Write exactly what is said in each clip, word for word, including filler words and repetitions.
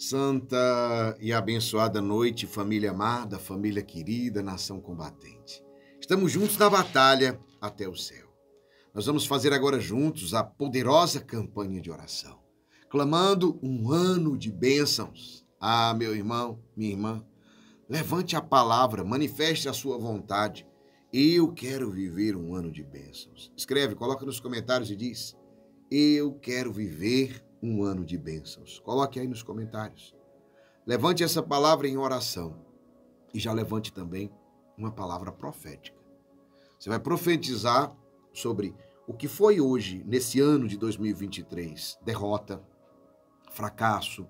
Santa e abençoada noite, família amada, família querida, nação combatente. Estamos juntos na batalha até o céu. Nós vamos fazer agora juntos a poderosa campanha de oração, clamando um ano de bênçãos. Ah, meu irmão, minha irmã, levante a palavra, manifeste a sua vontade. Eu quero viver um ano de bênçãos. Escreve, coloca nos comentários e diz: eu quero viver um ano de bênçãos. Coloque aí nos comentários. Levante essa palavra em oração e já levante também uma palavra profética. Você vai profetizar sobre o que foi hoje, nesse ano de dois mil e vinte e três, derrota, fracasso,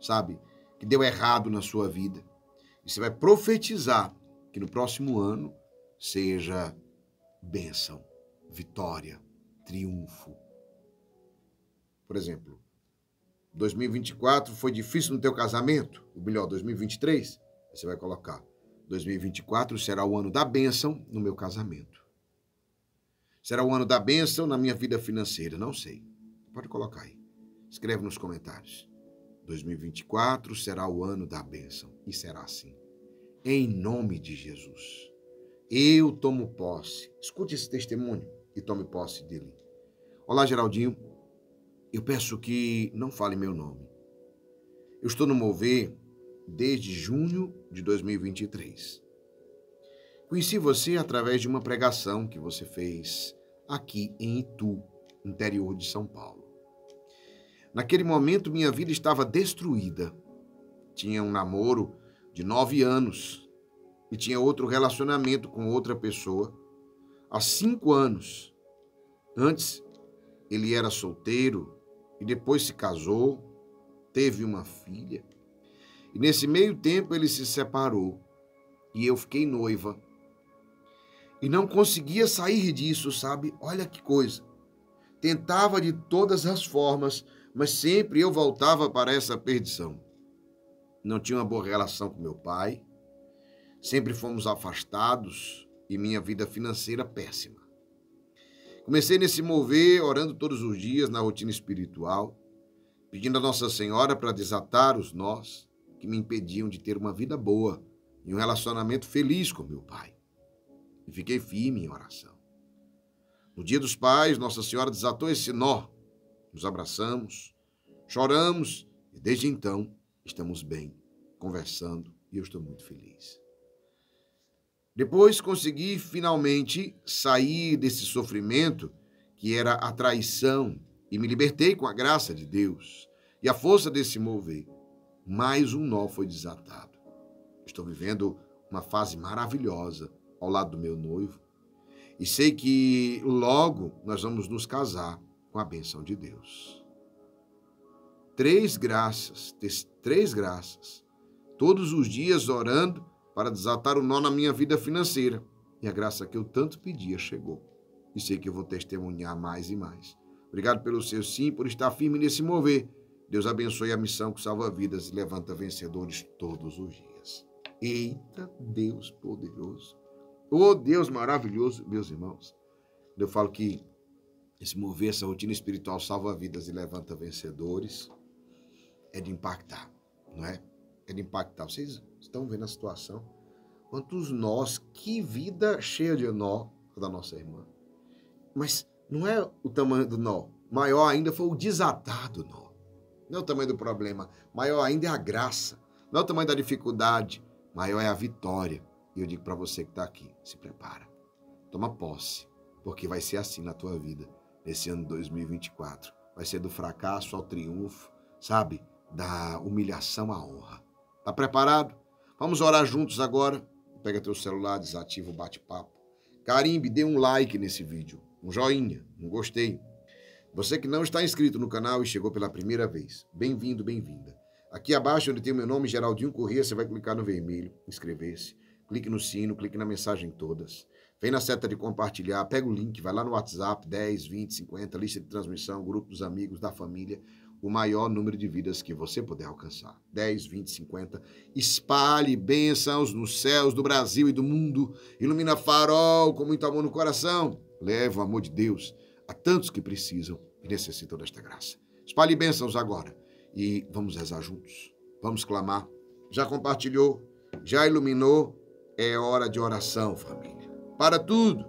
sabe, que deu errado na sua vida. E você vai profetizar que no próximo ano seja bênção, vitória, triunfo. Por exemplo, dois mil e vinte e quatro foi difícil no teu casamento, ou melhor, dois mil e vinte e três, você vai colocar: dois mil e vinte e quatro será o ano da bênção no meu casamento. Será o ano da bênção na minha vida financeira, não sei. Pode colocar aí. Escreve nos comentários. dois mil e vinte e quatro será o ano da bênção, e será assim. Em nome de Jesus, eu tomo posse. Escute esse testemunho e tome posse dele. Olá, Geraldinho. Eu peço que não fale meu nome. Eu estou no mover desde junho de dois mil e vinte e três. Conheci você através de uma pregação que você fez aqui em Itu, interior de São Paulo. Naquele momento, minha vida estava destruída. Tinha um namoro de nove anos e tinha outro relacionamento com outra pessoa há cinco anos. Antes, ele era solteiro, e depois se casou, teve uma filha. E nesse meio tempo ele se separou e eu fiquei noiva. E não conseguia sair disso, sabe? Olha que coisa. Tentava de todas as formas, mas sempre eu voltava para essa perdição. Não tinha uma boa relação com meu pai. Sempre fomos afastados e minha vida financeira péssima. Comecei nesse mover, orando todos os dias na rotina espiritual, pedindo a Nossa Senhora para desatar os nós que me impediam de ter uma vida boa e um relacionamento feliz com meu pai. E fiquei firme em oração. No Dia dos Pais, Nossa Senhora desatou esse nó. Nos abraçamos, choramos e desde então estamos bem, conversando, e eu estou muito feliz. Depois consegui, finalmente, sair desse sofrimento que era a traição e me libertei com a graça de Deus e a força desse mover. Mais um nó foi desatado. Estou vivendo uma fase maravilhosa ao lado do meu noivo e sei que logo nós vamos nos casar com a bênção de Deus. Três graças, três graças, todos os dias orando, para desatar o nó na minha vida financeira. E a graça que eu tanto pedia chegou. E sei que eu vou testemunhar mais e mais. Obrigado pelo seu sim, por estar firme nesse mover. Deus abençoe a missão que salva vidas e levanta vencedores todos os dias. Eita, Deus poderoso. Oh, Deus maravilhoso, meus irmãos. Eu falo que esse mover, essa rotina espiritual salva vidas e levanta vencedores. É de impactar, não é? É de impactar. Vocês estão vendo a situação? Quantos nós, que vida cheia de nó da nossa irmã. Mas não é o tamanho do nó. Maior ainda foi o desatado nó. Não é o tamanho do problema. Maior ainda é a graça. Não é o tamanho da dificuldade. Maior é a vitória. E eu digo para você que está aqui, se prepara. Toma posse. Porque vai ser assim na tua vida. Nesse ano de dois mil e vinte e quatro. Vai ser do fracasso ao triunfo. Sabe? Da humilhação à honra. Tá preparado? Vamos orar juntos agora. Pega teu celular, desativa o bate-papo. Carimbe, dê um like nesse vídeo, um joinha, um gostei. Você que não está inscrito no canal e chegou pela primeira vez, bem-vindo, bem-vinda. Aqui abaixo, onde tem o meu nome, Geraldinho Corrêa, você vai clicar no vermelho, inscrever-se, clique no sino, clique na mensagem todas. Vem na seta de compartilhar, pega o link, vai lá no WhatsApp, dez, vinte, cinquenta, lista de transmissão, grupo dos amigos, da família, o maior número de vidas que você puder alcançar. dez, vinte, cinquenta. Espalhe bênçãos nos céus do Brasil e do mundo. Ilumina farol com muito amor no coração. Leva o amor de Deus a tantos que precisam e necessitam desta graça. Espalhe bênçãos agora. E vamos rezar juntos, vamos clamar. Já compartilhou, já iluminou, é hora de oração, família. Para tudo,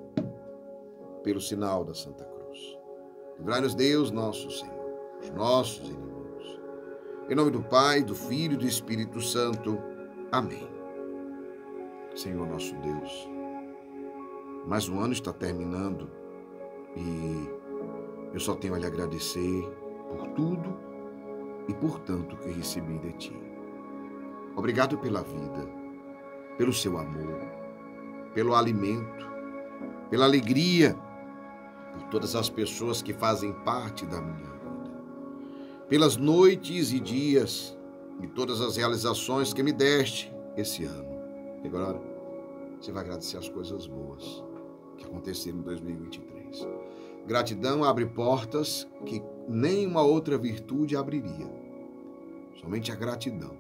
pelo sinal da Santa Cruz. Livrai-nos Deus, nosso Senhor, dos nossos inimigos. Em nome do Pai, do Filho e do Espírito Santo. Amém. Senhor nosso Deus, mais um ano está terminando e eu só tenho a lhe agradecer por tudo e por tanto que recebi de ti. Obrigado pela vida, pelo seu amor, pelo alimento, pela alegria, por todas as pessoas que fazem parte da minha vida, pelas noites e dias e todas as realizações que me deste esse ano. E agora você vai agradecer as coisas boas que aconteceram em dois mil e vinte e três. Gratidão abre portas que nenhuma outra virtude abriria. Somente a gratidão.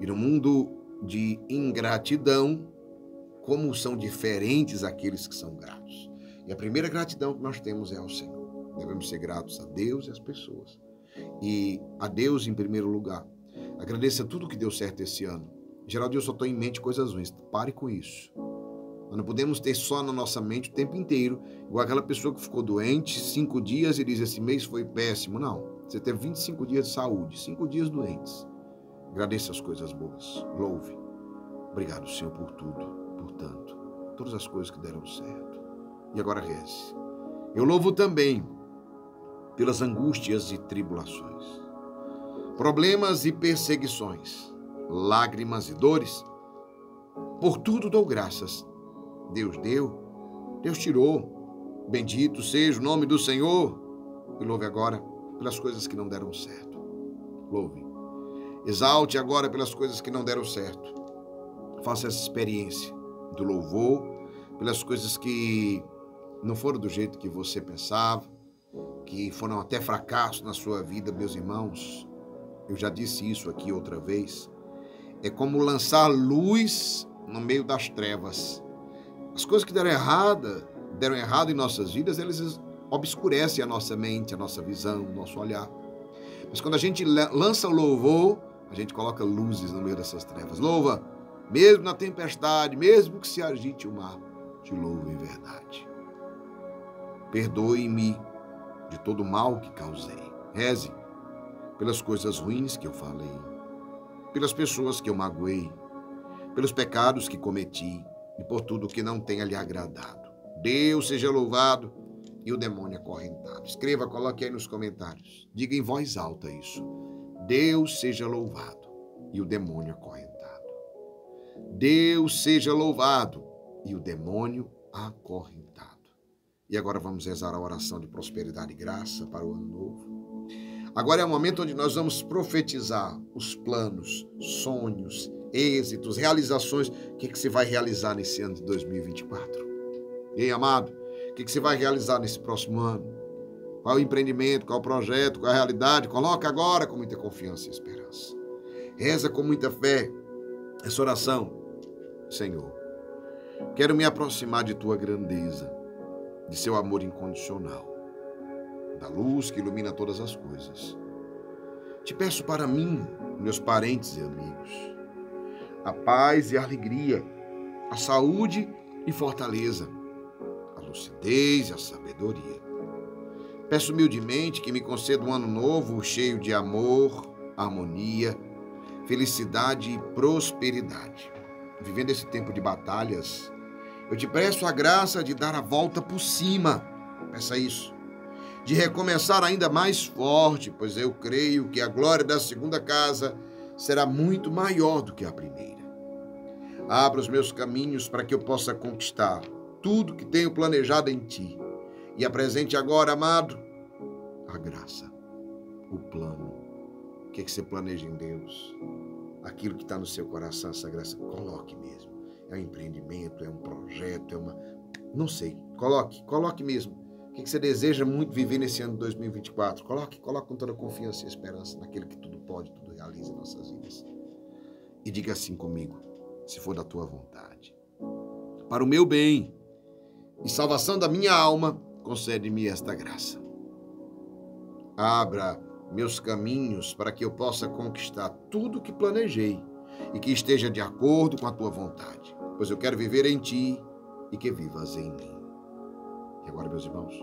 E no mundo de ingratidão, como são diferentes aqueles que são gratos. E a primeira gratidão que nós temos é ao Senhor. Devemos ser gratos a Deus e às pessoas. E a Deus em primeiro lugar. Agradeça tudo que deu certo esse ano. Geraldo, eu só estou em mente coisas ruins. Pare com isso. Nós não podemos ter só na nossa mente o tempo inteiro, igual aquela pessoa que ficou doente cinco dias e diz, esse mês foi péssimo. Não, você teve vinte e cinco dias de saúde, cinco dias doentes. Agradeça as coisas boas, louve. Obrigado, Senhor, por tudo, por tanto, todas as coisas que deram certo. E agora reze. Eu louvo também pelas angústias e tribulações, problemas e perseguições, lágrimas e dores. Por tudo dou graças. Deus deu, Deus tirou. Bendito seja o nome do Senhor. E louve agora pelas coisas que não deram certo. Louve. Exalte agora pelas coisas que não deram certo. Faça essa experiência do louvor pelas coisas que não foram do jeito que você pensava, que foram até fracasso na sua vida, meus irmãos. Eu já disse isso aqui outra vez. É como lançar luz no meio das trevas. As coisas que deram errada, deram errado em nossas vidas, eles obscurecem a nossa mente, a nossa visão, o nosso olhar. Mas quando a gente lança o louvor, a gente coloca luzes no meio dessas trevas. Louva, mesmo na tempestade, mesmo que se agite o mar, te louvo em verdade. Perdoe-me de todo o mal que causei. Reze pelas coisas ruins que eu falei, pelas pessoas que eu magoei, pelos pecados que cometi, e por tudo que não tenha lhe agradado. Deus seja louvado e o demônio acorrentado. Escreva, coloque aí nos comentários. Diga em voz alta isso. Deus seja louvado e o demônio acorrentado. Deus seja louvado e o demônio acorrentado. E agora vamos rezar a oração de prosperidade e graça para o ano novo. Agora é o momento onde nós vamos profetizar os planos, sonhos, êxitos, realizações. O que, que você vai realizar nesse ano de dois mil e vinte e quatro? Ei, amado, o que, que você vai realizar nesse próximo ano? Qual o empreendimento, qual o projeto, qual a realidade? Coloca agora com muita confiança e esperança. Reza com muita fé essa oração. Senhor, quero me aproximar de tua grandeza, de seu amor incondicional, da luz que ilumina todas as coisas. Te peço para mim, meus parentes e amigos, a paz e a alegria, a saúde e fortaleza, a lucidez e a sabedoria. Peço humildemente que me conceda um ano novo cheio de amor, harmonia, felicidade e prosperidade. Vivendo esse tempo de batalhas, eu te peço a graça de dar a volta por cima, peça isso, de recomeçar ainda mais forte, pois eu creio que a glória da segunda casa será muito maior do que a primeira. Abra os meus caminhos para que eu possa conquistar tudo que tenho planejado em ti. E apresente agora, amado, a graça, o plano. O que é que você planeja em Deus? Aquilo que está no seu coração, essa graça, coloque mesmo. É um empreendimento, é um projeto, é uma... não sei, coloque, coloque mesmo. O que é que você deseja muito viver nesse ano de dois mil e vinte e quatro? Coloque, coloque com toda confiança e esperança naquele que tudo pode, tudo realiza em nossas vidas. E diga assim comigo, se for da tua vontade. Para o meu bem e salvação da minha alma, concede-me esta graça. Abra meus caminhos para que eu possa conquistar tudo que planejei e que esteja de acordo com a tua vontade, pois eu quero viver em ti e que vivas em mim. E agora, meus irmãos,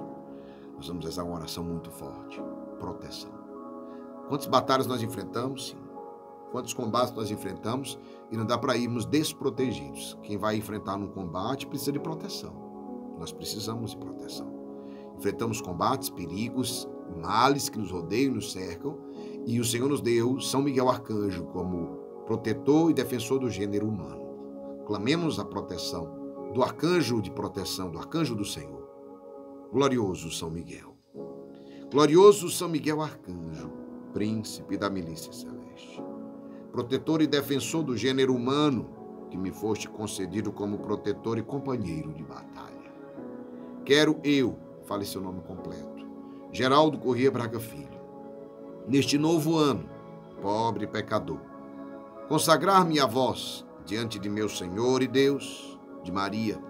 nós vamos rezar uma oração muito forte, proteção. Quantas batalhas nós enfrentamos, sim. Quantos combates nós enfrentamos e não dá para irmos desprotegidos. Quem vai enfrentar num combate precisa de proteção. Nós precisamos de proteção. Enfrentamos combates, perigos, males que nos rodeiam e nos cercam, e o Senhor nos deu São Miguel Arcanjo como protetor e defensor do gênero humano. Clamemos a proteção do arcanjo de proteção, do arcanjo do Senhor. Glorioso São Miguel. Glorioso São Miguel Arcanjo, príncipe da milícia celeste, protetor e defensor do gênero humano, que me foste concedido como protetor e companheiro de batalha. Quero eu, fale seu nome completo, Geraldo Corrêa Braga Filho, neste novo ano, pobre pecador, consagrar-me a vós diante de meu Senhor e Deus, de Maria,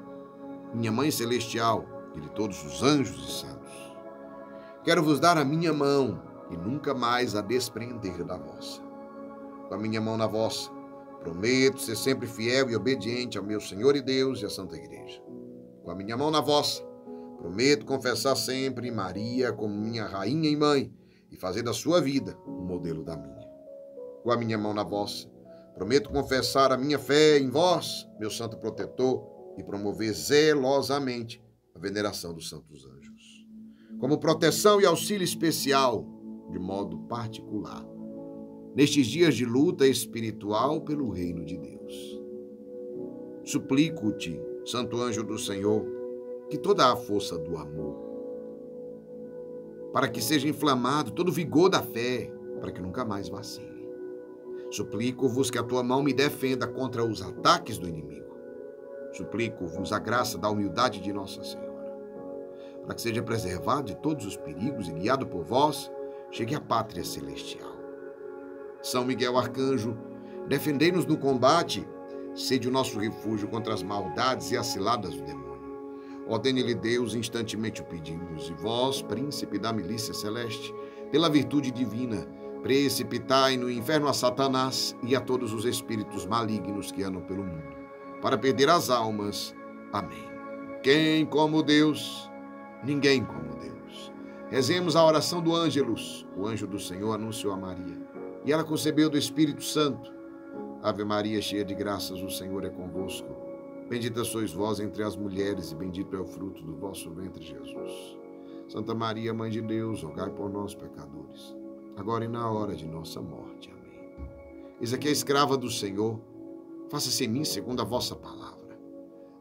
minha Mãe Celestial e de todos os anjos e santos. Quero vos dar a minha mão e nunca mais a despreender da vossa. Com a minha mão na vossa, prometo ser sempre fiel e obediente ao meu Senhor e Deus e à Santa Igreja. Com a minha mão na vossa, prometo confessar sempre Maria como minha rainha e mãe e fazer da sua vida um modelo da minha. Com a minha mão na vossa, prometo confessar a minha fé em vós, meu santo protetor, e promover zelosamente a veneração dos santos anjos, como proteção e auxílio especial, de modo particular, nestes dias de luta espiritual pelo reino de Deus. Suplico-te, santo anjo do Senhor, que toda a força do amor, para que seja inflamado todo o vigor da fé, para que nunca mais vacile. Suplico-vos que a tua mão me defenda contra os ataques do inimigo. Suplico-vos a graça da humildade de Nossa Senhora, para que seja preservado de todos os perigos e guiado por vós, chegue à pátria celestial. São Miguel Arcanjo, defendei-nos no combate, sede o nosso refúgio contra as maldades e as ciladas do demônio. Ordene-lhe Deus, instantemente o pedimos, e vós, príncipe da milícia celeste, pela virtude divina, precipitai no inferno a Satanás e a todos os espíritos malignos que andam pelo mundo, para perder as almas. Amém. Quem como Deus? Ninguém como Deus. Rezemos a oração do Ângelus. O anjo do Senhor anunciou a Maria, e ela concebeu do Espírito Santo. Ave Maria, cheia de graças, o Senhor é convosco. Bendita sois vós entre as mulheres, e bendito é o fruto do vosso ventre, Jesus. Santa Maria, Mãe de Deus, rogai por nós, pecadores, agora e na hora de nossa morte. Amém. Eis aqui a escrava do Senhor, faça-se em mim segundo a vossa palavra.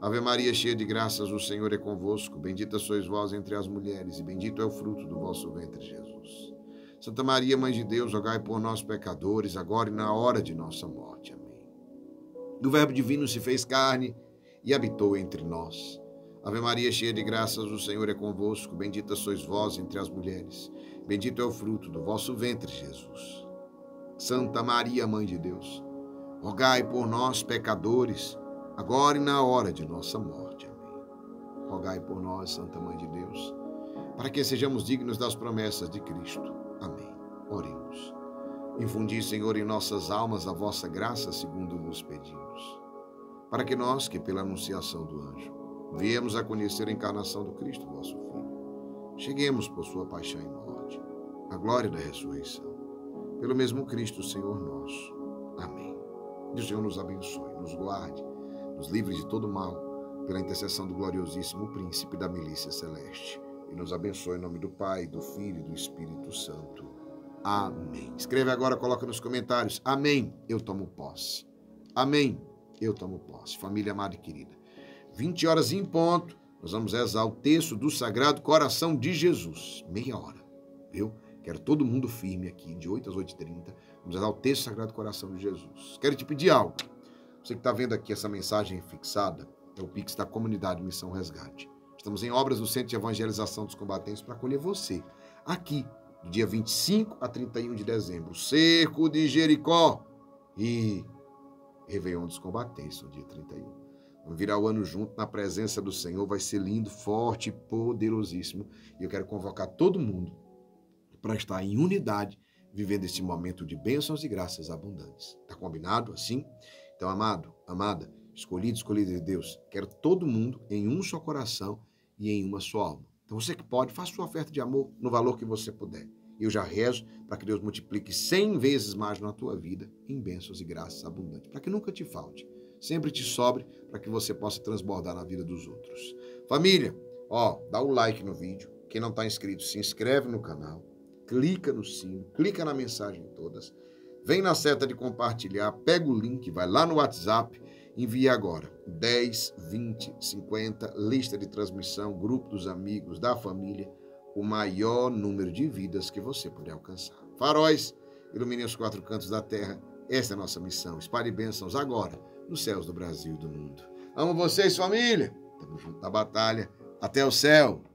Ave Maria, cheia de graças, o Senhor é convosco. Bendita sois vós entre as mulheres, e bendito é o fruto do vosso ventre, Jesus. Santa Maria, Mãe de Deus, rogai por nós, pecadores, agora e na hora de nossa morte. Amém. Do Verbo Divino se fez carne e habitou entre nós. Ave Maria, cheia de graças, o Senhor é convosco. Bendita sois vós entre as mulheres. Bendito é o fruto do vosso ventre, Jesus. Santa Maria, Mãe de Deus, rogai por nós, pecadores, agora e na hora de nossa morte. Amém. Rogai por nós, Santa Mãe de Deus, para que sejamos dignos das promessas de Cristo. Amém. Oremos. Infundi, Senhor, em nossas almas a vossa graça, segundo vos pedimos, para que nós, que pela anunciação do anjo, viemos a conhecer a encarnação do Cristo, vosso Filho, cheguemos por sua paixão e morte, à glória da ressurreição, pelo mesmo Cristo, Senhor nosso. Amém. E o Senhor nos abençoe, nos guarde, nos livre de todo mal, pela intercessão do gloriosíssimo príncipe da milícia celeste. E nos abençoe em nome do Pai, do Filho e do Espírito Santo. Amém. Escreve agora, coloca nos comentários. Amém, eu tomo posse. Amém, eu tomo posse. Família amada e querida, vinte horas em ponto, nós vamos rezar o texto do Sagrado Coração de Jesus. Meia hora, viu? Quero todo mundo firme aqui, de oito às oito e trinta. Vamos rezar o texto do Sagrado Coração de Jesus. Quero te pedir algo. Você que está vendo aqui essa mensagem fixada, é o Pix da Comunidade Missão Resgate. Estamos em obras do Centro de Evangelização dos Combatentes para acolher você. Aqui, do dia vinte e cinco a trinta e um de dezembro, Cerco de Jericó e Réveillon dos Combatentes, no dia trinta e um. Vamos virar o ano junto na presença do Senhor. Vai ser lindo, forte, poderosíssimo. E eu quero convocar todo mundo para estar em unidade, vivendo esse momento de bênçãos e graças abundantes. Está combinado assim? Então, amado, amada, escolhido, escolhido de Deus, quero todo mundo em um só coração e em uma só alma. Então, você que pode, faça sua oferta de amor no valor que você puder. Eu já rezo para que Deus multiplique cem vezes mais na tua vida em bênçãos e graças abundantes, para que nunca te falte, sempre te sobre, para que você possa transbordar na vida dos outros. Família, ó, dá o like no vídeo. Quem não está inscrito, se inscreve no canal, clica no sino, clica na mensagem todas, vem na seta de compartilhar, pega o link, vai lá no WhatsApp, envia agora dez, vinte, cinquenta, lista de transmissão, grupo dos amigos, da família, o maior número de vidas que você puder alcançar. Faróis, ilumine os quatro cantos da terra, essa é a nossa missão. Espalhe bênçãos agora, nos céus do Brasil e do mundo. Amo vocês, família. Tamo junto na batalha. Até o céu.